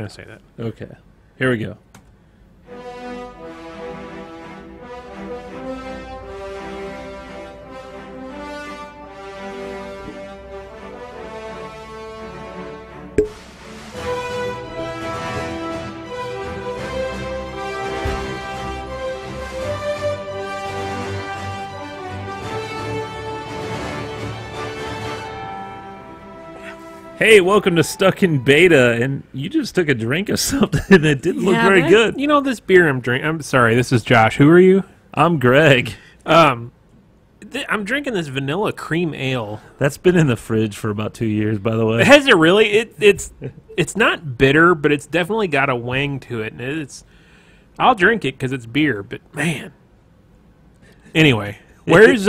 I'm going to say that. Okay. Here we go. Hey, welcome to Stuck in Beta, and you just took a drink of something that didn't look very good. You know, this beer I'm drinking, I'm sorry, this is Josh. Who are you? I'm Greg. I'm drinking this vanilla cream ale. That's been in the fridge for about 2 years, by the way. Has it really? It's not bitter, but it's definitely got a wang to it. And I'll drink it because it's beer, but man. Anyway, Where's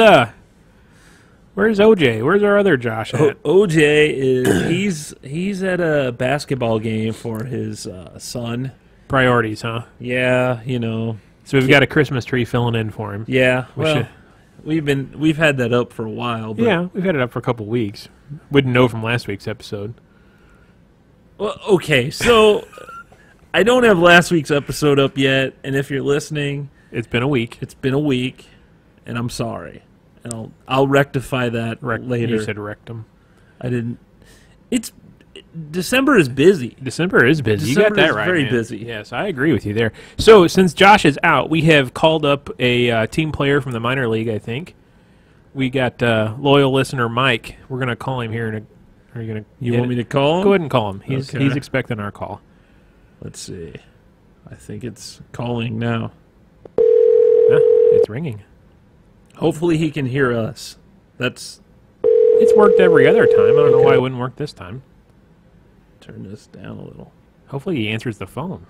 OJ? Where's our other Josh at? OJ is he's at a basketball game for his son. Priorities, huh? Yeah, you know. So we've got a Christmas tree filling in for him. Yeah. We've had that up for a while. But yeah, we've had it up for a couple weeks. Wouldn't know from last week's episode. Well, okay, so I don't have last week's episode up yet, and if you're listening, it's been a week, and I'm sorry. I'll rectify that later. You said rectum. I didn't. December is busy. December you got that right. Very busy. Yes, I agree with you there. So since Josh is out, we have called up a team player from the minor league. I think we got loyal listener Mike. We're gonna call him here. Are you gonna? You want me to call him? Go ahead and call him. He's expecting our call. Let's see. I think it's calling now. It's ringing. Hopefully he can hear us. It's worked every other time. I don't know why it wouldn't work this time. Turn this down a little. Hopefully he answers the phone.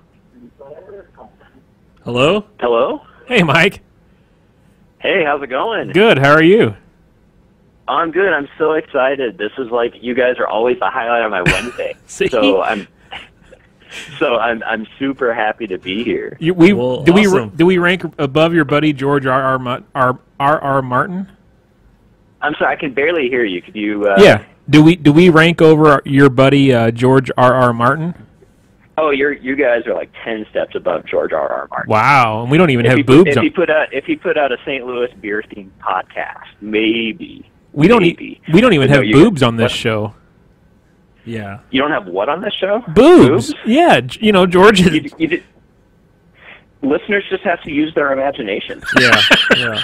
Hello? Hello? Hey, Mike. Hey, how's it going? Good. How are you? I'm good. I'm so excited. This is like, you guys are always the highlight on my Wednesday. See? So I'm super happy to be here. Do we rank above your buddy George R.R. Martin? I'm sorry, I can barely hear you. Could you? Yeah. Do we rank over your buddy George R.R. Martin? Oh, you guys are like 10 steps above George R.R. Martin. Wow, and we don't even have boobs. If he put out a St. Louis beer themed podcast, maybe we don't even have boobs on this show. Yeah. You don't have what on this show? Boobs. Yeah, you know, George is... Listeners just have to use their imagination. Yeah, yeah.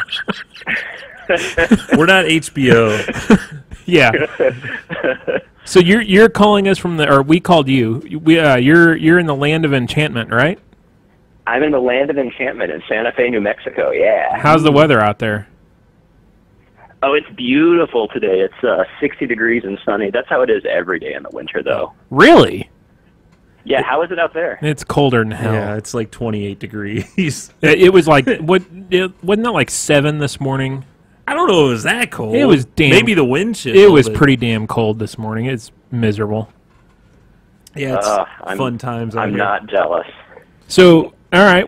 We're not HBO. Yeah. So you're calling us from the... Or we called you. You're in the land of enchantment, right? I'm in the land of enchantment in Santa Fe, New Mexico, yeah. How's the weather out there? Oh, it's beautiful today. It's 60 degrees and sunny. That's how it is every day in the winter, though. Really? Yeah, how is it out there? It's colder than hell. Yeah, it's like 28 degrees. It was like, wasn't that like 7 this morning? I don't know if it was that cold. It was damn... Maybe the wind chill. It was pretty damn cold this morning. It's miserable. Yeah, it's fun times out here. I'm not jealous. So... All right,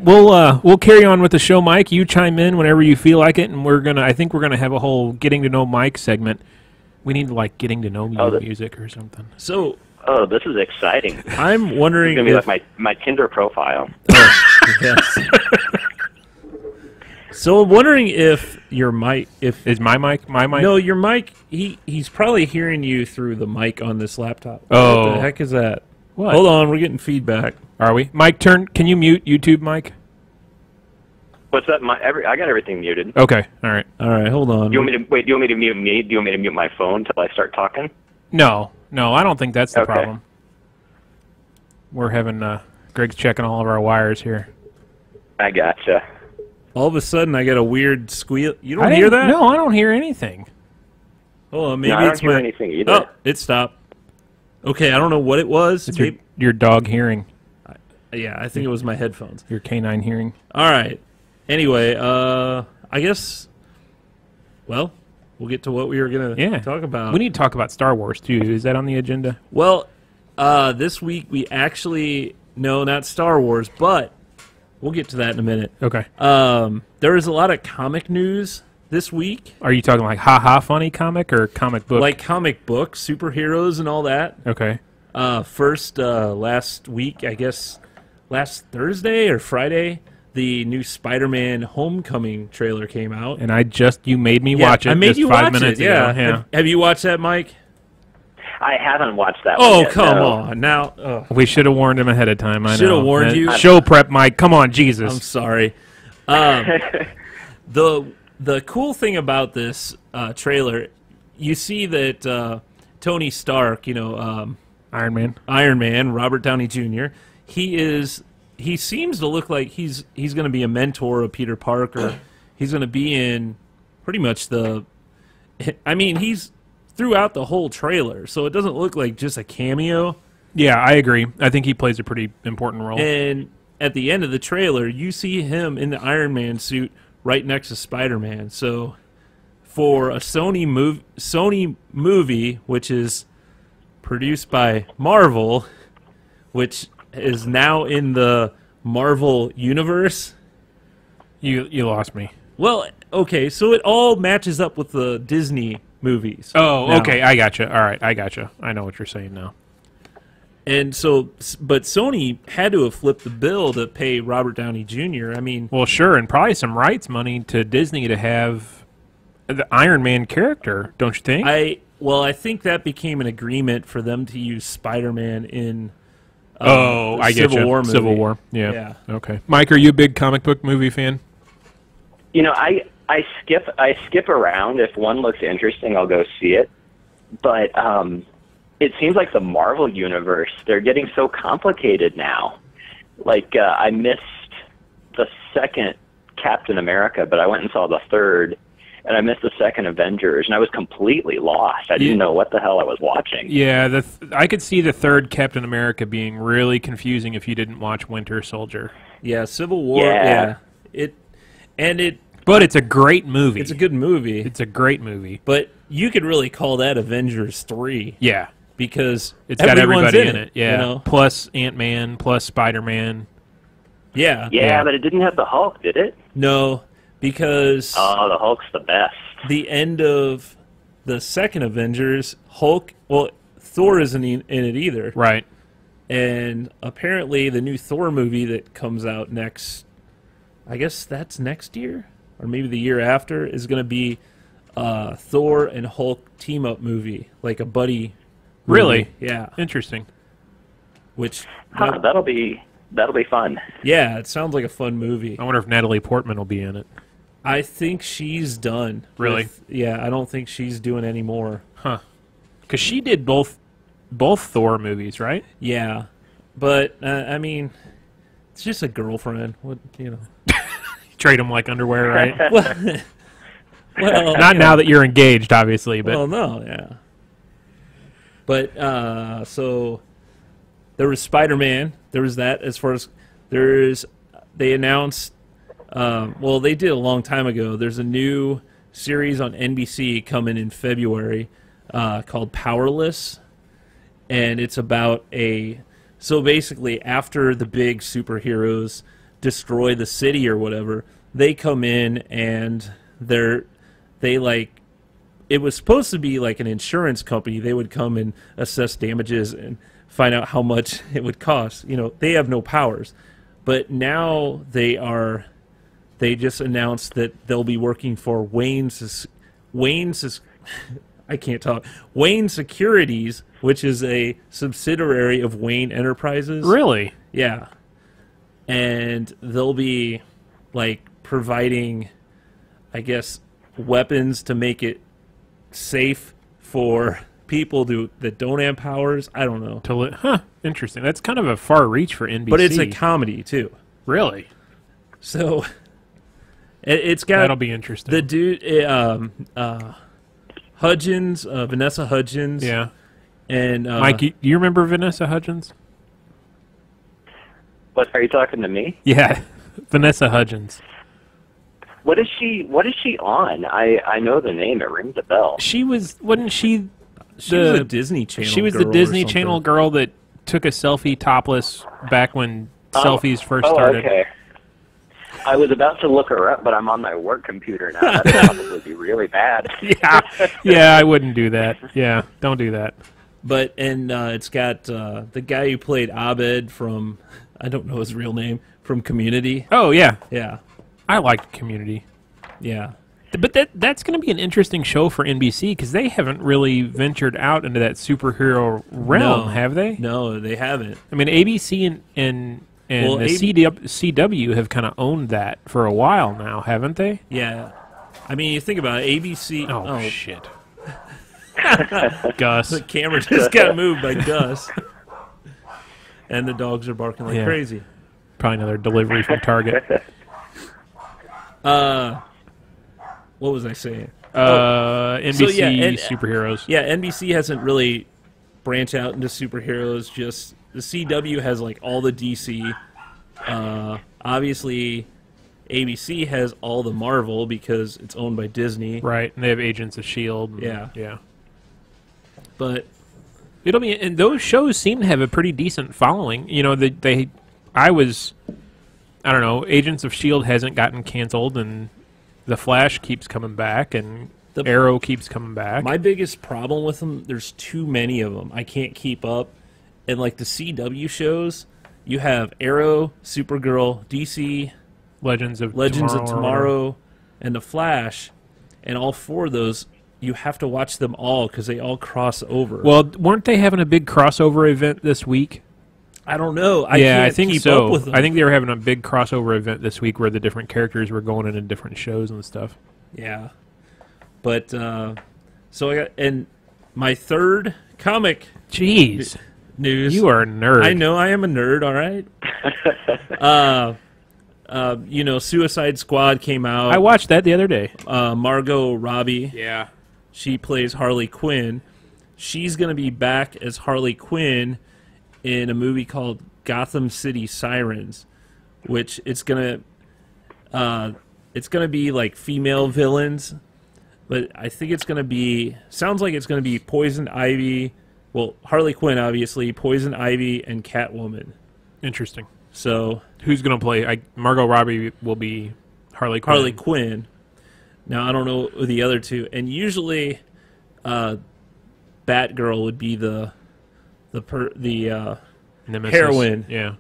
we'll carry on with the show, Mike. You chime in whenever you feel like it, and I think we're gonna have a whole getting to know Mike segment. We need like getting to know music or something. So, oh, this is exciting. I'm wondering. It's gonna be like my Tinder profile. Yes. So I'm wondering if your mic, is my mic? No, your mic. He's probably hearing you through the mic on this laptop. Oh, what the heck is that? What? Hold on, we're getting feedback. Are we? Mike, can you mute YouTube, Mike? What's that? I got everything muted. Okay, all right. Hold on. Do you want me to mute me? Do you want me to mute my phone till I start talking? No, I don't think that's the problem. We're having Greg's checking all of our wires here. I gotcha. All of a sudden, I got a weird squeal. You don't hear that? No, I don't hear anything. Oh, maybe I don't hear anything either. Oh, it stopped. Okay, I don't know what it was. It's your dog hearing. Yeah, I think it was my headphones. Your canine hearing. All right. Anyway, I guess, well, we'll get to what we were going to talk about. We need to talk about Star Wars, too. Is that on the agenda? Well, this week we actually, no, not Star Wars, but we'll get to that in a minute. Okay. There is a lot of comic news this week. Are you talking like ha-ha funny comic or comic book? Like comic book, superheroes and all that. Okay. Last week, I guess, last Thursday or Friday, the new Spider-Man Homecoming trailer came out. And you made me watch it. I made you watch it, yeah. Have you watched that, Mike? I haven't watched that one yet. Come on. Now, we should have warned him ahead of time. I should have warned you. Show prep, Mike. Come on, Jesus. I'm sorry. The cool thing about this trailer, you see that Tony Stark, Iron Man, Robert Downey Jr., he seems to look like he's going to be a mentor of Peter Parker. He's going to be in pretty much he's throughout the whole trailer, so it doesn't look like just a cameo. Yeah, I agree. I think he plays a pretty important role. And at the end of the trailer, you see him in the Iron Man suit right next to Spider-Man. So for a Sony movie, which is produced by Marvel, which is now in the Marvel universe. You lost me. Well, okay, so it all matches up with the Disney movies. Oh, now. Okay, I gotcha. All right, I gotcha. I know what you're saying now. And so, but Sony had to have flipped the bill to pay Robert Downey Jr. I mean... Well, sure, and probably some rights money to Disney to have the Iron Man character, don't you think? Well, I think that became an agreement for them to use Spider-Man in... Civil War, yeah. Okay. Mike, are you a big comic book movie fan? I skip around. If one looks interesting, I'll go see it. But it seems like the Marvel universe, they're getting so complicated now. Like, I missed the second Captain America, but I went and saw the third. And I missed the second Avengers, and I was completely lost. I didn't know what the hell I was watching. Yeah, I could see the third Captain America being really confusing if you didn't watch Winter Soldier. Yeah, Civil War. Yeah. But it's a great movie. It's a good movie. It's a great movie. But you could really call that Avengers 3. Yeah. Because it's got everybody in it. Yeah. Plus Ant-Man, plus Spider-Man. Yeah. Yeah, but it didn't have the Hulk, did it? No. Because the Hulk's the best. The end of the second Avengers, Thor isn't in it either. Right. And apparently the new Thor movie that comes out next, I guess that's next year, or maybe the year after, is going to be a Thor and Hulk team-up movie, like a buddy movie. Really? Yeah. Interesting. That'll be fun. Yeah, it sounds like a fun movie. I wonder if Natalie Portman will be in it. I think she's done. Really? Yeah, I don't think she's doing any more. Huh. Because she did both Thor movies, right? Yeah. But, I mean, it's just a girlfriend. Treat them like underwear, right? Well, not now that you're engaged, obviously. But. Well, no, yeah. But, so, there was Spider-Man. There was that. As far as they announced... they did a long time ago. There's a new series on NBC coming in February called Powerless, and it's about so basically after the big superheroes destroy the city or whatever, they come in and it was supposed to be like an insurance company. They would come and assess damages and find out how much it would cost. They have no powers, but now they just announced that they'll be working for Wayne Securities, which is a subsidiary of Wayne Enterprises. Really? Yeah. And they'll be, providing, I guess, weapons to make it safe for people that don't have powers. I don't know. Interesting. That's kind of a far reach for NBC. But it's a comedy, too. Really? So... That'll be interesting. The dude, Hudgens, Vanessa Hudgens. Yeah. And Mike, do you remember Vanessa Hudgens? What, are you talking to me? Yeah, Vanessa Hudgens. What is she on? I know the name. It rings a bell. She was a Disney Channel. She was the Disney Channel girl that took a selfie topless back when selfies first started. Okay. I was about to look her up, but I'm on my work computer now. That would probably be really bad. Yeah, I wouldn't do that. Yeah, don't do that. But it's got the guy who played Abed from, I don't know his real name, from Community. Oh yeah, yeah. I liked Community. Yeah. But that's going to be an interesting show for NBC because they haven't really ventured out into that superhero realm, have they? No, they haven't. I mean, ABC and CW have kind of owned that for a while now, haven't they? Yeah. I mean, you think about it, ABC... Oh, shit. Gus. The camera just got moved by Gus. And the dogs are barking like crazy. Probably another delivery from Target. What was I saying? NBC so yeah, superheroes. Yeah, NBC hasn't really branched out into superheroes. Just the CW has like all the DC. Obviously, ABC has all the Marvel because it's owned by Disney. Right, and they have Agents of S.H.I.E.L.D. Yeah, yeah. But it'll be, and those shows seem to have a pretty decent following. You know, I don't know. Agents of S.H.I.E.L.D. hasn't gotten canceled, and The Flash keeps coming back, and Arrow keeps coming back. My biggest problem with them, there's too many of them. I can't keep up. And, like, the CW shows, you have Arrow, Supergirl, DC, Legends of Tomorrow, and The Flash. And all four of those, you have to watch them all because they all cross over. Well, weren't they having a big crossover event this week? I don't know. I can't keep up with them. I think they were having a big crossover event this week where the different characters were going into different shows and stuff. Yeah. But, so I got, and my third comic news. You are a nerd. I know I am a nerd, all right? You know, Suicide Squad came out. I watched that the other day. Margot Robbie. Yeah. She plays Harley Quinn. She's going to be back as Harley Quinn in a movie called Gotham City Sirens, which it's gonna be like female villains, but I think it's gonna be Poison Ivy, well Harley Quinn obviously, Poison Ivy and Catwoman. Interesting. So who's gonna play? Margot Robbie will be Harley Quinn. Harley Quinn. Now I don't know the other two, and usually, Batgirl would be the heroine. Yeah.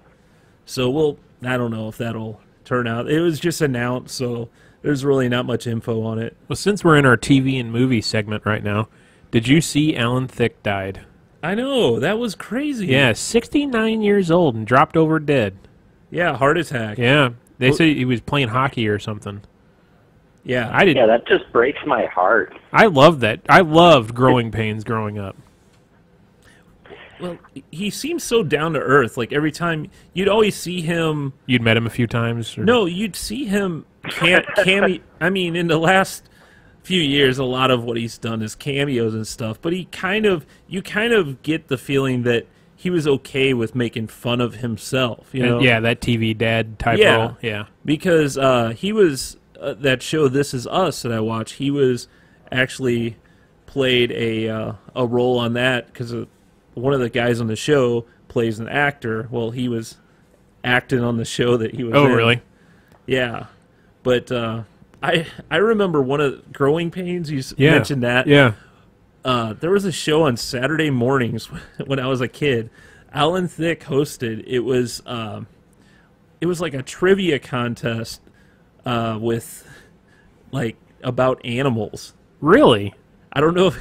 So I don't know if that'll turn out. It was just announced, so there's really not much info on it. Well, since we're in our TV and movie segment right now, did you see Alan Thicke died? I know. That was crazy. Yeah, 69 years old and dropped over dead. Yeah, heart attack. Yeah. They say he was playing hockey or something. Yeah. Yeah, that just breaks my heart. I love that. I loved Growing Pains growing up. Well, he seems so down to earth. Like every time you'd always see him. You'd met him a few times. Or? No, you'd see him. I mean, in the last few years, a lot of what he's done is cameos and stuff. But you kind of get the feeling that he was okay with making fun of himself. You know? Yeah, that TV dad type role. Yeah, because he was that show This Is Us that I watched. He was actually played a role on that because one of the guys on the show plays an actor. Well, he was acting on the show that he was in. Oh, really? Yeah. But I remember one of Growing Pains. You mentioned that. Yeah. There was a show on Saturday mornings when I was a kid. Alan Thicke hosted. It was like a trivia contest with like about animals. Really? I don't know if...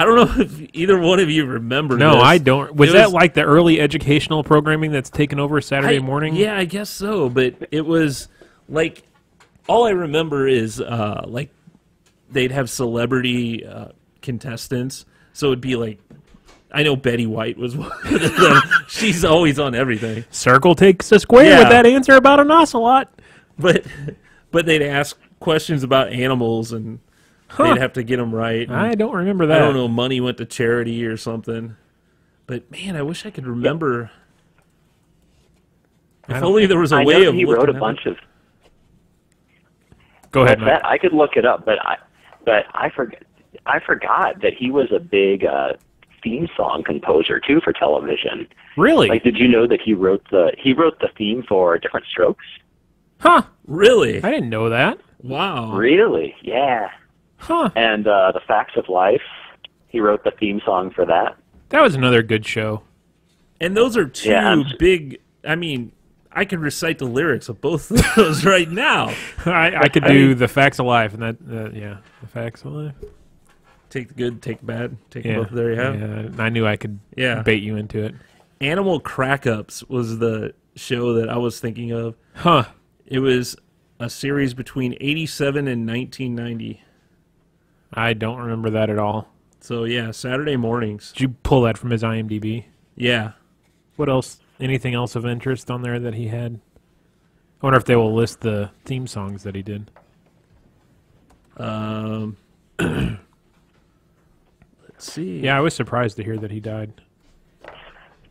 I don't know if either one of you remember this. No, I don't. Was that like the early educational programming that's taken over Saturday morning? Yeah, I guess so. But it was like, all I remember is like they'd have celebrity contestants. So it'd be like, I know Betty White was one of them. She's always on everything. Circle takes a square with that answer about an ocelot. But they'd ask questions about animals and... They'd have to get them right. I don't remember that. I don't know. Money went to charity or something. But man, I wish I could remember. If only there was a way of. He wrote a bunch of. Go ahead, Mike. I could look it up, but I forget. I forgot that he was a big theme song composer too for television. Really? Like, did you know that he wrote the theme for Different Strokes? Huh? Really? I didn't know that. Wow. Really? Yeah. Huh. And The Facts of Life, he wrote the theme song for that. That was another good show. And those are two big, I mean, I could recite the lyrics of both of those right now. I could do The Facts of Life, and that, The Facts of Life. Take the good, take the bad, take both there you have. Yeah, I knew I could bait you into it. Animal Crack-Ups was the show that I was thinking of. Huh. It was a series between 87 and 1990. I don't remember that at all. So, yeah, Saturday mornings. Did you pull that from his IMDb? Yeah. What else? Anything else of interest on there that he had? I wonder if they will list the theme songs that he did. Let's see. Yeah, I was surprised to hear that he died.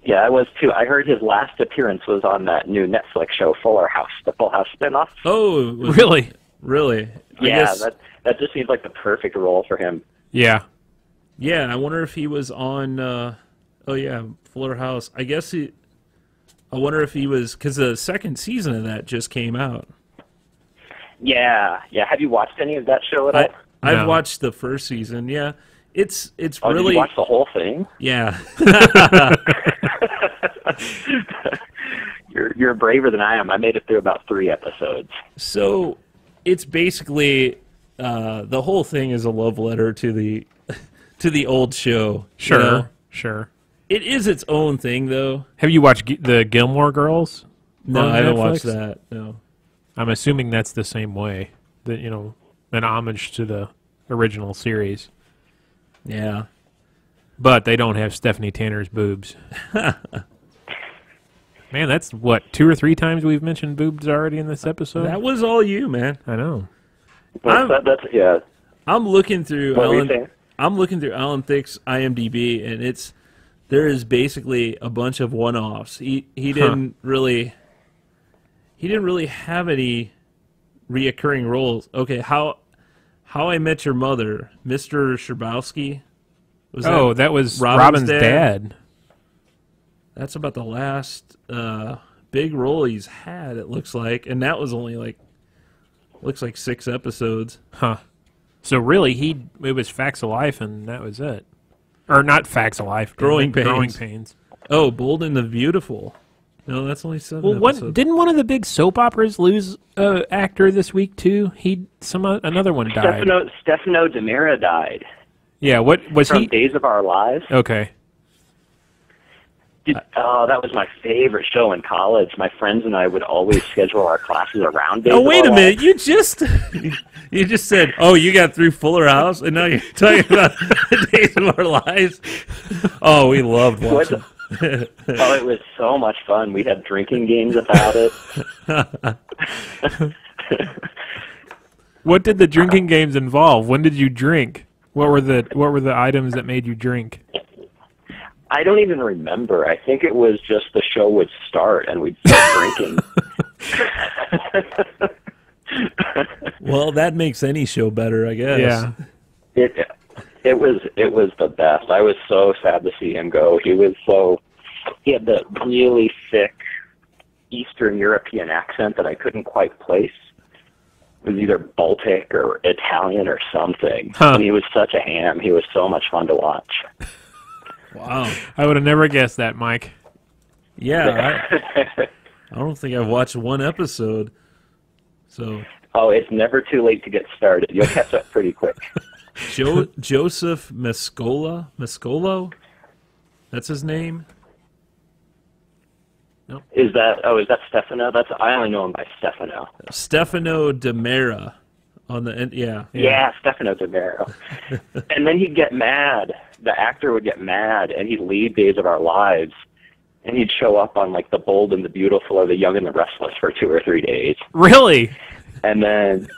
Yeah, I was too. I heard his last appearance was on that new Netflix show, Fuller House, the Full House spinoff. Oh, really? Really? Yeah, guess... that just seems like the perfect role for him. Yeah. Yeah, and I wonder if he was on, Fuller House. I guess he, I wonder if he was, because the second season of that just came out. Yeah, yeah. Have you watched any of that show at all? I've watched the first season, yeah. It's really... Did you watch the whole thing? Yeah. You're braver than I am. I made it through about 3 episodes. So it's basically the whole thing is a love letter to the old show. Sure, you know? Sure. It is its own thing, though. Have you watched the Gilmore Girls? No, I haven't watched that. No. I'm assuming that's the same way, that an homage to the original series. Yeah. But they don't have Stephanie Tanner's boobs. Man, that's, what, 2 or 3 times we've mentioned boobs already in this episode? That was all you, man. I know. I'm looking through Alan Thicke's IMDb, and there is basically a bunch of one-offs. He didn't really have any reoccurring roles. Okay, How I Met Your Mother, Mr. Scherbowski. That was Robin's dad. That's about the last big role he's had, it looks like. And that was only looks like 6 episodes. Huh. So really, it was Facts of Life, and that was it. Or not Facts of Life. Growing Pains. Oh, Bold and the Beautiful. No, that's only 7 episodes. Didn't one of the big soap operas lose an actor this week, too? Another one died. Stefano DiMera died. Yeah, what was he? From Days of Our Lives. Okay. That was my favorite show in college. My friends and I would always schedule our classes around Days of Our Lives. Oh, wait a minute. You just said, oh, you got through Fuller House, and now you're talking about Days of Our Lives? Oh, we loved watching. Oh, it was so much fun. We had drinking games about it. What did the drinking games involve? When did you drink? What were the items that made you drink? I don't even remember. I think it was just the show would start and we'd start drinking. Well, that makes any show better, I guess. Yeah. It was the best. I was so sad to see him go. He had that really thick Eastern European accent that I couldn't quite place. It was either Baltic or Italian or something. Huh. And he was such a ham. He was so much fun to watch. Wow. I would have never guessed that, Mike. Yeah. I don't think I've watched one episode. So. Oh, it's never too late to get started. You'll catch up pretty quick. Joseph Mescolo? That's his name? No. Is that Stefano? I only know him by Stefano. Stefano DiMera. On the end, yeah. Yeah, Stefano DiMera. And then he'd get mad. The actor would get mad, and he'd leave Days of Our Lives, and he'd show up on, The Bold and the Beautiful or The Young and the Restless for 2 or 3 days. Really? And then,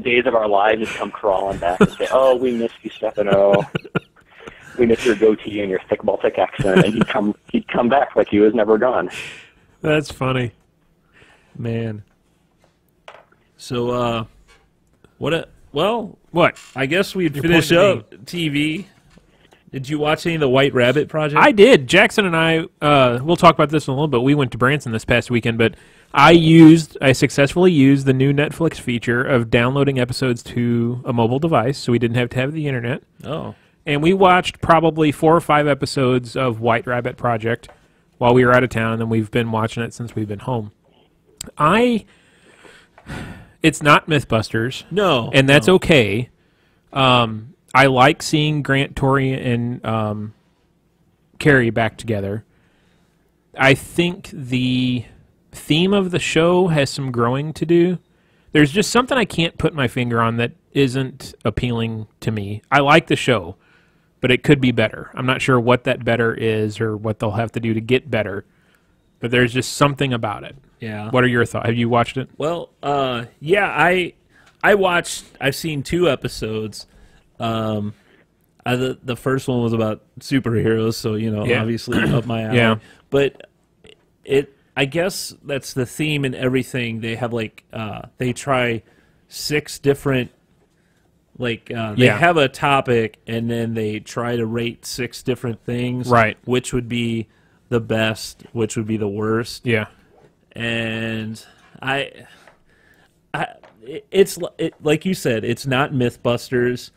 Days of Our Lives would come crawling back and say, oh, we miss you, Stefano. We miss your goatee and your thick Baltic accent. And he'd come back like he was never gone. That's funny. Man. So, what? I guess we'd finish up TV. Did you watch any of the White Rabbit Project? I did. Jackson and I, we'll talk about this in a little bit. We went to Branson this past weekend, but I successfully used the new Netflix feature of downloading episodes to a mobile device, so we didn't have to have the internet. Oh. And we watched probably 4 or 5 episodes of White Rabbit Project while we were out of town, and we've been watching it since we've been home. It's not Mythbusters. No. And that's okay. I like seeing Grant, Torrey, and Carrie back together. I think the theme of the show has some growing to do. There's just something I can't put my finger on that isn't appealing to me. I like the show, but it could be better. I'm not sure what that better is or what they'll have to do to get better, but there's just something about it. Yeah. What are your thoughts? Have you watched it? Well, yeah, I've seen 2 episodes. The first one was about superheroes, so, you know, obviously up my alley. Yeah. But I guess that's the theme in everything. They have, like, they try 6 different, like, they have a topic, and then they try to rate 6 different things. Right. Which would be the best, which would be the worst. Yeah. And it's like you said, it's not Mythbusters.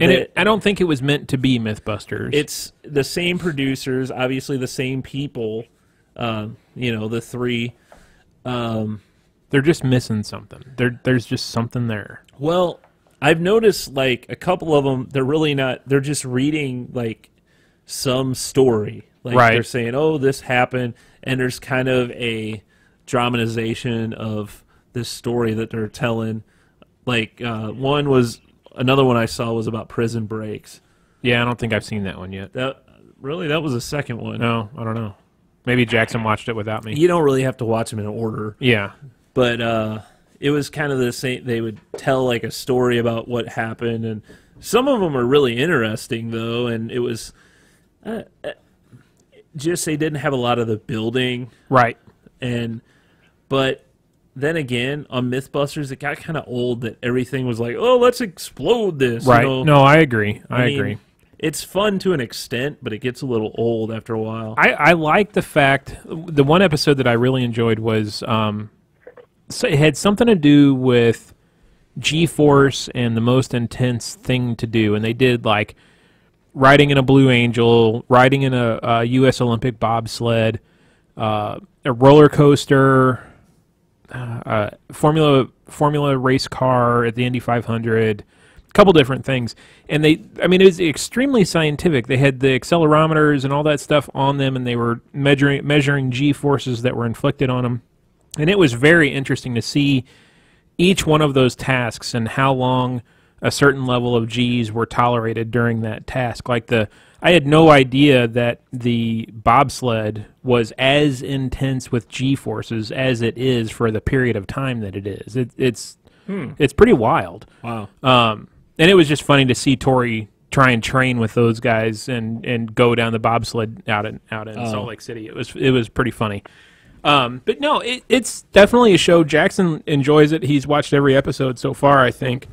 And I don't think it was meant to be Mythbusters. It's the same producers, obviously the same people. You know, the 3. They're just missing something. There's just something there. Well, I've noticed, like, a couple of them, they're really not, they're just reading, like, some story. Like, they're saying, oh, this happened, and there's kind of a dramatization of this story that they're telling. Like, another one I saw was about prison breaks. Yeah, I don't think I've seen that one yet. Really? That was the second one. No, I don't know. Maybe Jackson watched it without me. You don't really have to watch them in order. Yeah. But it was kind of the same. They would tell, like, a story about what happened. And some of them are really interesting, though. And it was just they didn't have a lot of the building. Right. But then again, on Mythbusters, it got kind of old that everything was like, oh, let's explode this. Right. You know? No, I agree. I mean, I agree. It's fun to an extent, but it gets a little old after a while. I like the fact, the one episode that I really enjoyed was, it had something to do with G-force and the most intense thing to do. And they did, like, riding in a Blue Angel, riding in a U.S. Olympic bobsled, a roller coaster, formula race car at the Indy 500, couple different things, and I mean, it was extremely scientific. They had the accelerometers and all that stuff on them, and they were measuring G-forces that were inflicted on them, and it was very interesting to see each one of those tasks and how long a certain level of G's were tolerated during that task. Like I had no idea that the bobsled was as intense with G-forces as it is for the period of time that it is. It's pretty wild. Wow. And it was just funny to see Torrey try and train with those guys and go down the bobsled out in Salt Lake City. It was pretty funny. But no, it's definitely a show. Jackson enjoys it. He's watched every episode so far, I think.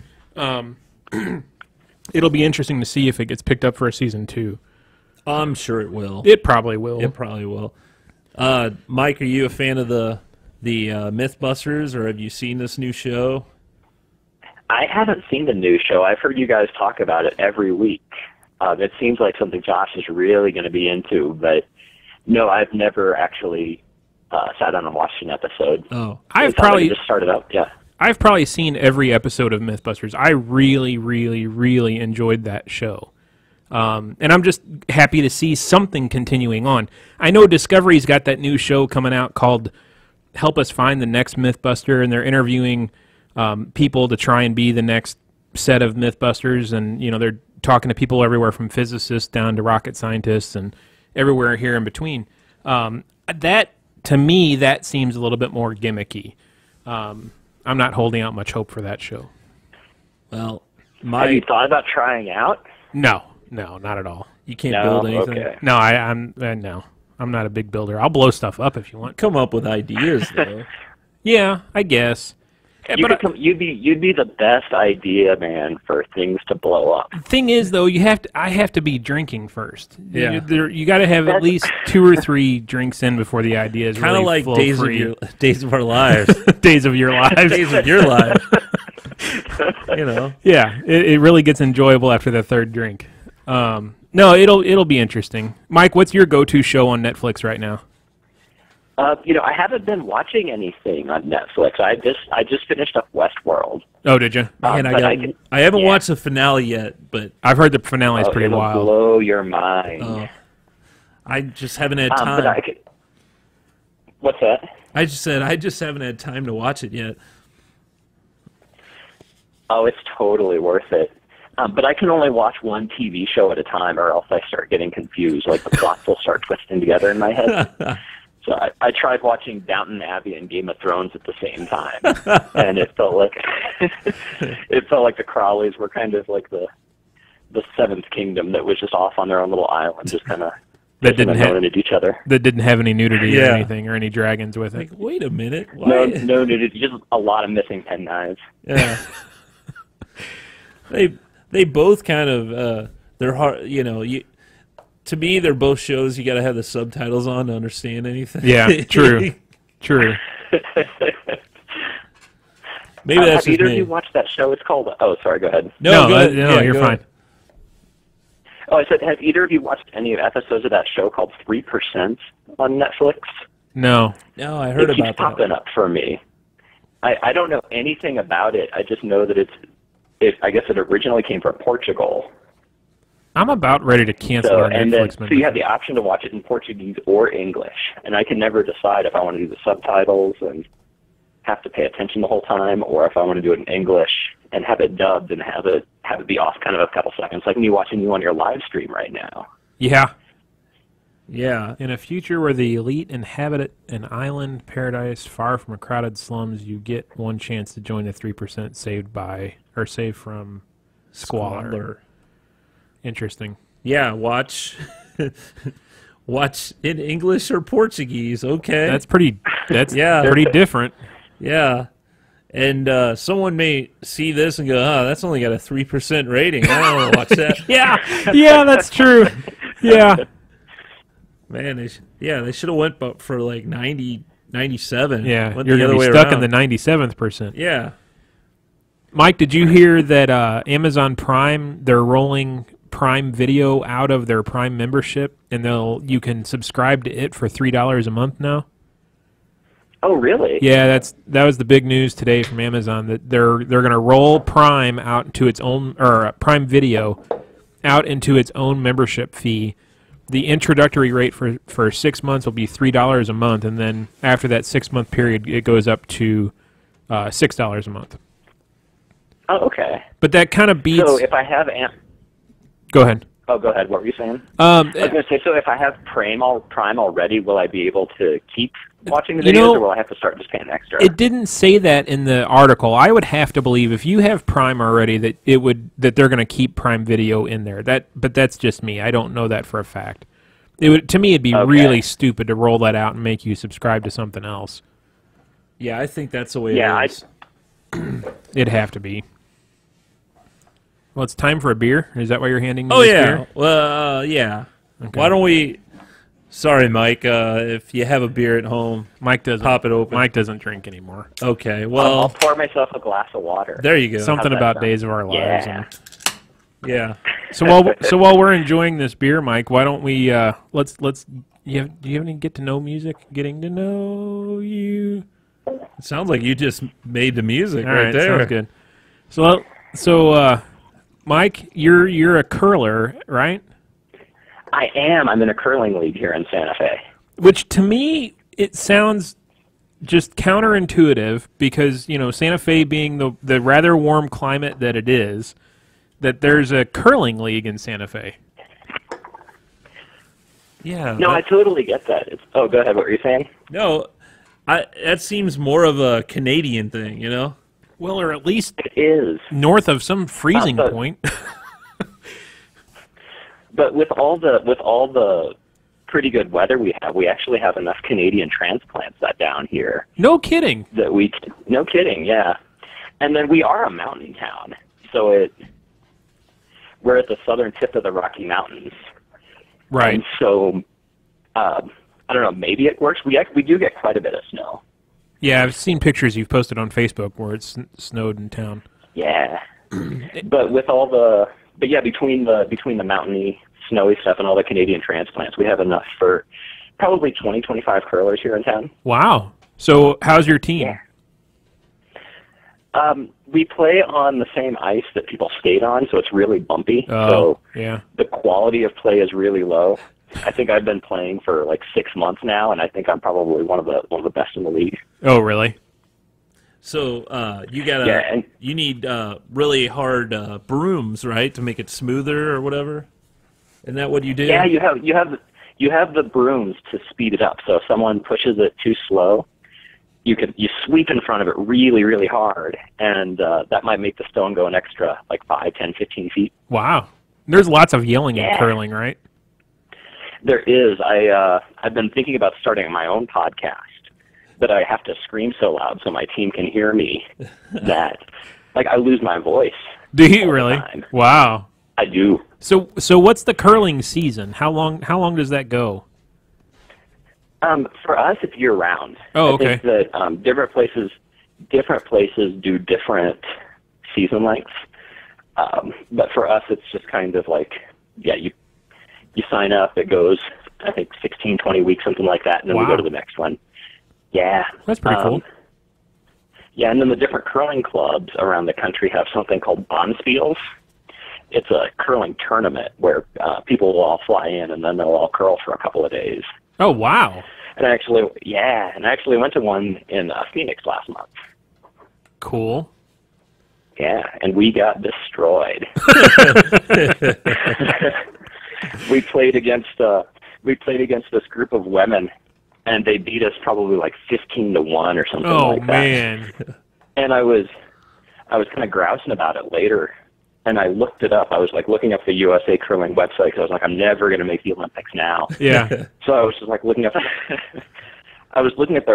It'll be interesting to see if it gets picked up for a season 2. I'm sure it will. It probably will. It probably will. Mike, are you a fan of the Mythbusters, or have you seen this new show? I haven't seen the new show. I've heard you guys talk about it every week. It seems like something Josh is really going to be into, but no, I've never actually sat down and watched an episode. Oh, I've probably just started up. Yeah, I've probably seen every episode of Mythbusters. I really, really, really enjoyed that show, and I'm just happy to see something continuing on. I know Discovery's got that new show coming out called Help Us Find the Next Mythbuster, and they're interviewing people to try and be the next set of Mythbusters, and, you know, they're talking to people everywhere from physicists down to rocket scientists and everywhere here in between. That, to me, that seems a little bit more gimmicky. I'm not holding out much hope for that show. Well, have you thought about trying out? No, not at all. You can't build anything? Okay. No, I'm not a big builder. I'll blow stuff up if you want. Come up with ideas, though. Yeah, I guess. You'd be the best idea man for things to blow up. The thing is, though, I have to be drinking first. Yeah. You got to have at least 2 or 3 drinks in before the idea is kind of really like Days of Our Lives. Days of Your Lives. Days of Your Life. You know. Yeah, it really gets enjoyable after the 3rd drink. No, it'll be interesting. Mike, what's your go-to show on Netflix right now? You know, I haven't been watching anything on Netflix. I just finished up Westworld. Oh, did you? Man, I haven't watched the finale yet, but I've heard the finale is pretty wild. It'll blow your mind. I just haven't had time. What's that? I just said I just haven't had time to watch it yet. Oh, it's totally worth it. But I can only watch one TV show at a time, or else I start getting confused. Like the plots will start twisting together in my head. So I tried watching Downton Abbey and Game of Thrones at the same time, and it felt like the Crowleys were kind of like the Seventh Kingdom that was just off on their own little island, just kind of running at each other. That didn't have any nudity or anything, or any dragons with it. Like, wait a minute, no nudity, just a lot of missing penknives. Yeah, they both kind of they're hard, you know. To me, they're both shows you got to have the subtitles on to understand anything. Yeah, true, true. Maybe that's have either of you watched that show? It's called. Oh, sorry. Go ahead. No, you're fine. Oh, I said, have either of you watched any episodes of that show called 3% on Netflix? No, no, I heard about that. It keeps popping up for me. I don't know anything about it. I just know that it's I guess it originally came from Portugal. I'm about ready to cancel our Netflix. So you have the option to watch it in Portuguese or English, and I can never decide if I want to do the subtitles and have to pay attention the whole time, or if I want to do it in English and have it dubbed and have it be off kind of a couple seconds, like me watching you on your live stream right now. Yeah. Yeah. In a future where the elite inhabit an island paradise far from crowded slums, you get one chance to join the 3% saved from squalor. Interesting. Yeah, watch in English or Portuguese. Okay, that's yeah, pretty different. Yeah, and someone may see this and go, "Oh, that's only got a 3% rating. I don't want to watch that." yeah, that's true. Yeah, man, they should have went for like 90, 97. Yeah, you're gonna be stuck in the 97th percent. Yeah. Mike, did you hear that Amazon Prime, they're rolling Prime Video out of their Prime membership, and you can subscribe to it for $3 a month now? Oh, really? Yeah, that was the big news today from Amazon, that they're going to roll Prime out into its own, or Prime Video out into its own membership fee. The introductory rate for 6 months will be $3 a month, and then after that 6 month period, it goes up to $6 a month. Oh, okay. But that kind of beats. So if I have Go ahead. Oh, go ahead. What were you saying? I was going to say, so if I have Prime already, will I be able to keep watching the videos, or will I have to start just paying extra? It didn't say that in the article. I would have to believe if you have Prime already that they're going to keep Prime Video in there. But that's just me. I don't know that for a fact. To me, it'd be really stupid to roll that out and make you subscribe to something else. Yeah, I think that's the way it is. It'd have to be. Well, it's time for a beer. Is that why you're handing me this beer? Oh, yeah. Well, yeah. Okay. Why don't we... Sorry, Mike. If you have a beer at home, Mike doesn't pop it open. Mike doesn't drink anymore. Okay, well... I'll pour myself a glass of water. There you go. Something about Days of Our Lives. Yeah. Yeah. So while we're enjoying this beer, Mike, why don't we... do you have any get-to-know music? Getting to know you... It sounds like you just made the music right there. Sounds good. So, Mike, you're a curler, right? I am. I'm in a curling league here in Santa Fe. Which to me it sounds just counterintuitive because Santa Fe being the rather warm climate that it is, that there's a curling league in Santa Fe. Yeah. No, I totally get that. Oh, go ahead. What were you saying? No. That seems more of a Canadian thing, Well, or at least it is north of some freezing point. But with all the pretty good weather we have, we actually have enough Canadian transplants down here. No kidding. No kidding, yeah. And then we are a mountain town, so we're at the southern tip of the Rocky Mountains. Right. And so. I don't know, maybe it works. We do get quite a bit of snow. Yeah, I've seen pictures you've posted on Facebook where it's snowed in town. Yeah. But with all the But yeah, between the mountainy, snowy stuff and all the Canadian transplants, we have enough for probably 20, 25 curlers here in town. Wow. So how's your team? Yeah. We play on the same ice that people skate on, so it's really bumpy. So yeah, the quality of play is really low. I think I've been playing for like 6 months now, and I think I'm probably one of the best in the league. Oh, really? So you need really hard brooms, right, to make it smoother or whatever? Isn't that what you do? Yeah, you have the brooms to speed it up. So if someone pushes it too slow, you sweep in front of it really, really hard, and that might make the stone go an extra like 5, 10, 15 feet. Wow. There's lots of yelling in curling, right? There is. I've been thinking about starting my own podcast, but I have to scream so loud so my team can hear me that like I lose my voice. Do you really? Wow. I do. So what's the curling season? How long does that go? For us, it's year round. Oh, okay. I think that different places do different season lengths. But for us, it's just kind of like, yeah, you sign up. It goes, I think, 16, 20 weeks, something like that, and then we go to the next one. Yeah. That's pretty cool. Yeah, and then the different curling clubs around the country have something called bonspiels. It's a curling tournament where people will all fly in, and then they'll all curl for a couple of days. Oh, wow. And I actually went to one in Phoenix last month. Cool. Yeah, and we got destroyed. We played against this group of women, and they beat us probably like 15-1 or something like that. Oh, man. And I was kind of grousing about it later, and I looked it up. I was like looking up the USA curling website because I was like, I'm never going to make the Olympics now. Yeah. So I was just like looking at their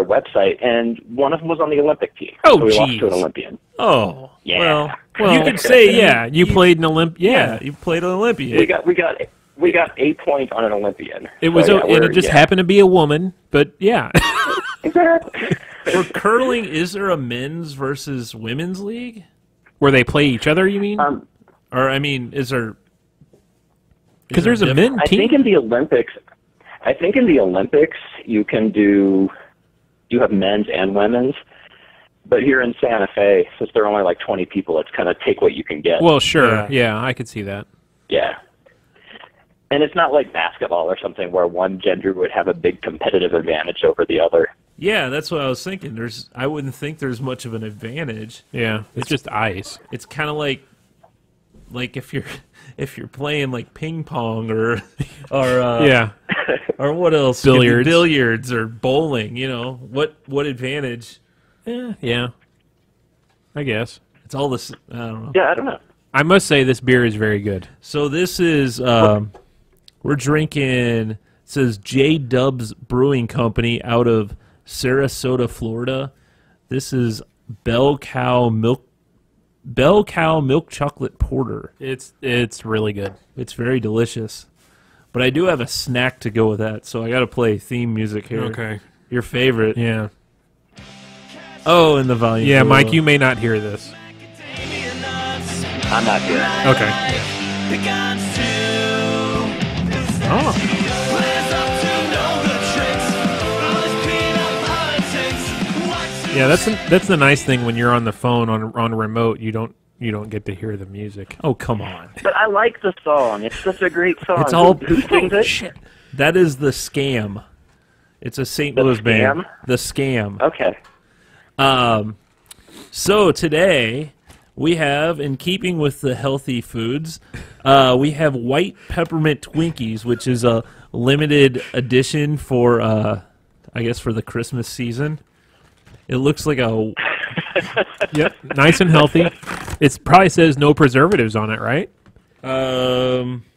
website, and one of them was on the Olympic team. Oh, so we lost to an Olympian. Oh, yeah. Well, you could say, yeah, you played an Olympian. Yeah, you played an Olympian. We got a point on an Olympian. It was, so, yeah, and it just happened to be a woman, but yeah. Exactly. For curling, is there a men's versus women's league where they play each other? You mean, or I mean, is there? Because there's a men team. I think in the Olympics, you have men's and women's, but here in Santa Fe, since there are only like 20 people, it's kind of take what you can get. Well, sure, yeah I could see that. Yeah. And it's not like basketball or something where one gender would have a big competitive advantage over the other. Yeah, that's what I was thinking. I wouldn't think there's much of an advantage. Yeah, it's just ice. It's kind of like if you're playing like ping pong or yeah, or what else? Billiards or bowling. You know what advantage? Yeah, I guess it's all this. I don't know. Yeah, I don't know. I must say this beer is very good. So this is. We're drinking, it says J Dubs Brewing Company out of Sarasota, Florida. This is Bell Cow Milk Chocolate Porter. It's really good. It's very delicious. But I do have a snack to go with that, so I got to play theme music here. Okay. Your favorite. Yeah. Oh, and the volume. Yeah, Mike, you may not hear this. I'm not hearing it. Okay. Oh. Yeah, that's the nice thing when you're on the phone on a remote, you don't get to hear the music. Oh, come on! But I like the song. It's such a great song. It's all shit. That is The Scam. It's a St. Louis band. The Scam. Okay. So today we have, in keeping with the healthy foods, we have white peppermint Twinkies, which is a limited edition for, I guess, for the Christmas season. It looks like a... Yep, nice and healthy. It probably says no preservatives on it, right? You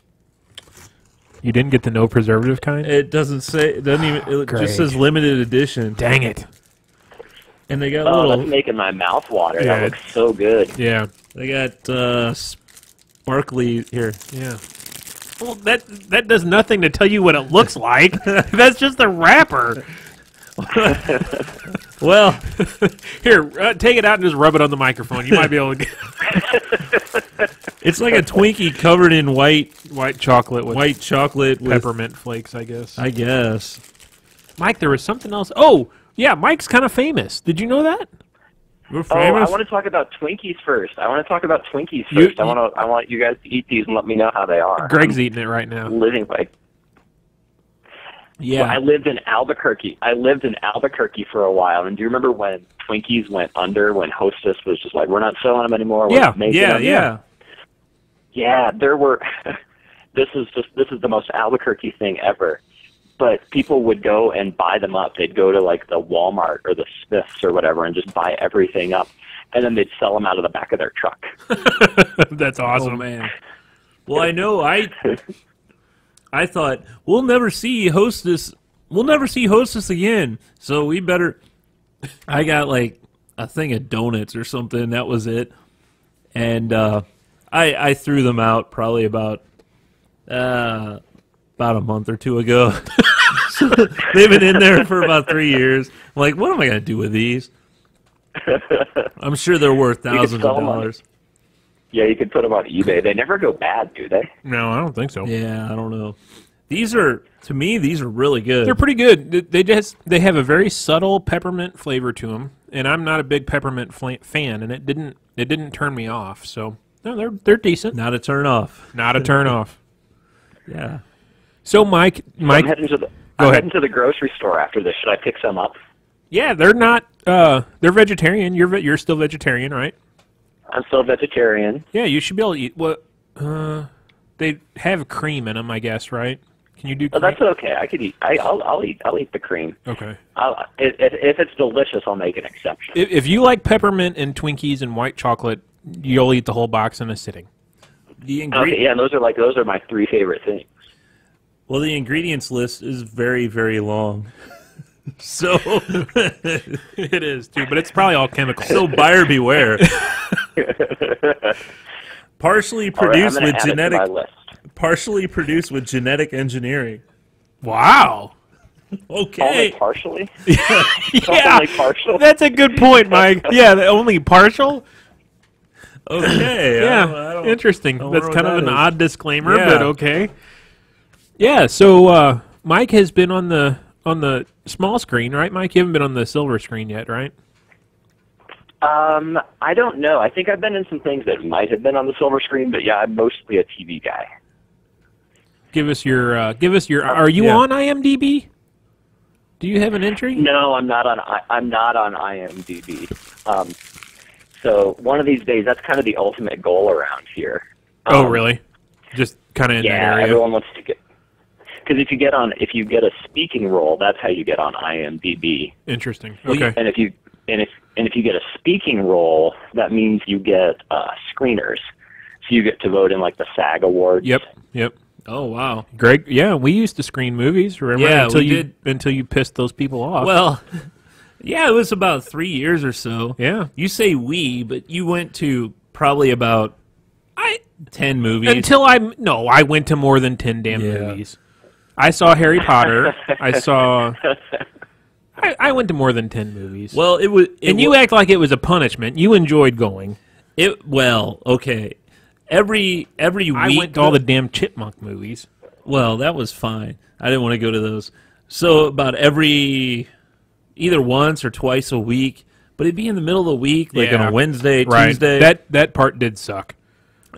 didn't get the no preservative kind? It doesn't say... It doesn't even. It just says limited edition. Dang it. And they got that's making my mouth water. Yeah. That looks so good. Yeah. They got sparkly here. Yeah. Well, that does nothing to tell you what it looks like. That's just the wrapper. Well, here, take it out and just rub it on the microphone. You might be able to get It's like a Twinkie covered in white chocolate. With white chocolate with peppermint flakes, I guess. I guess. Mike, there was something else. Oh, yeah, Mike's kind of famous. Did you know that? We're famous. Oh, I want to talk about Twinkies first. I want you guys to eat these and let me know how they are. Greg's eating it right now. Living like. Yeah. Well, I lived in Albuquerque. I lived in Albuquerque for a while. And do you remember when Twinkies went under, when Hostess was just like, we're not selling them anymore? We're making them. Yeah, there were – this is the most Albuquerque thing ever. But people would go and buy them up. They'd go to, like, the Walmart or the Smiths or whatever and just buy everything up. And then they'd sell them out of the back of their truck. That's awesome. Oh, man. Well, I know I thought, we'll never see Hostess. We'll never see Hostess again. So we better – I got, like, a thing of donuts or something. That was it. And I threw them out probably about a month or two ago. So they've been in there for about 3 years. I'm like, what am I going to do with these? I'm sure they're worth thousands of dollars. Yeah, you could put them on eBay. They never go bad, do they? No, I don't think so. Yeah, I don't know. These are, to me, these are really good. They're pretty good. They have a very subtle peppermint flavor to them, and I'm not a big peppermint fan, and it didn't turn me off. So no, they're decent. Not a turn off. Not a turn off. Yeah. So, Mike, I'm heading to the grocery store after this. Should I pick some up? Yeah, they're not. They're vegetarian. You're still vegetarian, right? I'm still vegetarian. Yeah, you should be able to eat. What? They have cream in them, I guess, right? Can you do? Cream? Oh, that's okay. I could eat. I'll eat the cream. Okay. If it's delicious, I'll make an exception. If you like peppermint and Twinkies and white chocolate, you'll eat the whole box in a sitting. Okay. Yeah, those are my three favorite things. Well, the ingredients list is very, very long. So it is, too, but it's probably all chemical. So buyer beware. Partially produced with genetic engineering. Wow. Okay. Only partially? Yeah. Only partial? That's a good point, Mike. Yeah, only partial? Okay. Yeah. I don't, interesting. That's kind of an odd disclaimer, but okay. Yeah, so Mike has been on the small screen, right, Mike? You haven't been on the silver screen yet, right? I don't know. I think I've been in some things that might have been on the silver screen, but yeah, I'm mostly a TV guy. Give us your are you on IMDb? Do you have an entry? No, I'm not on IMDb. So one of these days, that's kind of the ultimate goal around here. Oh, really? Just kind of in that area. Yeah, everyone wants to get. Because if you get a speaking role, that's how you get on IMDb. Interesting. Okay. And if you get a speaking role, that means you get screeners, so you get to vote in like the SAG Awards. Yep. Yep. Oh wow, Greg. Yeah, we used to screen movies. Remember? Yeah, until you pissed those people off. Well, yeah, it was about 3 years or so. Yeah. You say we, but you went to probably about 10 movies until I went to more than 10 damn movies. I saw Harry Potter. I went to more than 10 movies. Well, it was. And you act like it was a punishment. You enjoyed going. Well, okay. Every week I went to all the damn Chipmunk movies. Well, that was fine. I didn't want to go to those. So about either once or twice a week, but it'd be in the middle of the week, like on a Wednesday, Tuesday. That part did suck.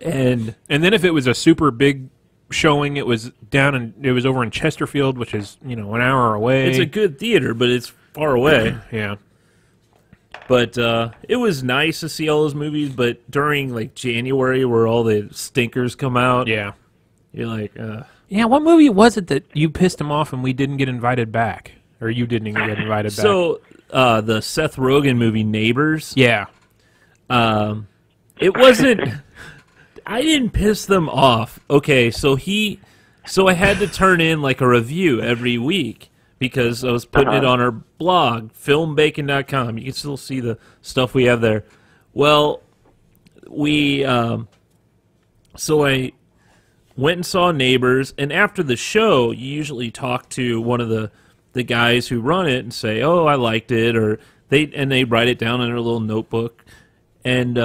And then if it was a super big showing, it was over in Chesterfield, which is, you know, an hour away. It's a good theater, but it's far away. Yeah. But it was nice to see all those movies, but during like January where all the stinkers come out. Yeah. You're like, yeah, what movie was it that you pissed him off and we didn't get invited back? Or you didn't even get invited back? So the Seth Rogen movie Neighbors. Yeah. It wasn't I didn't piss them off. Okay, so I had to turn in like a review every week because I was putting it on our blog, filmbacon.com. You can still see the stuff we have there. Well, so I went and saw Neighbors, and after the show, you usually talk to one of the guys who run it and say, "Oh, I liked it," or they write it down in their little notebook, and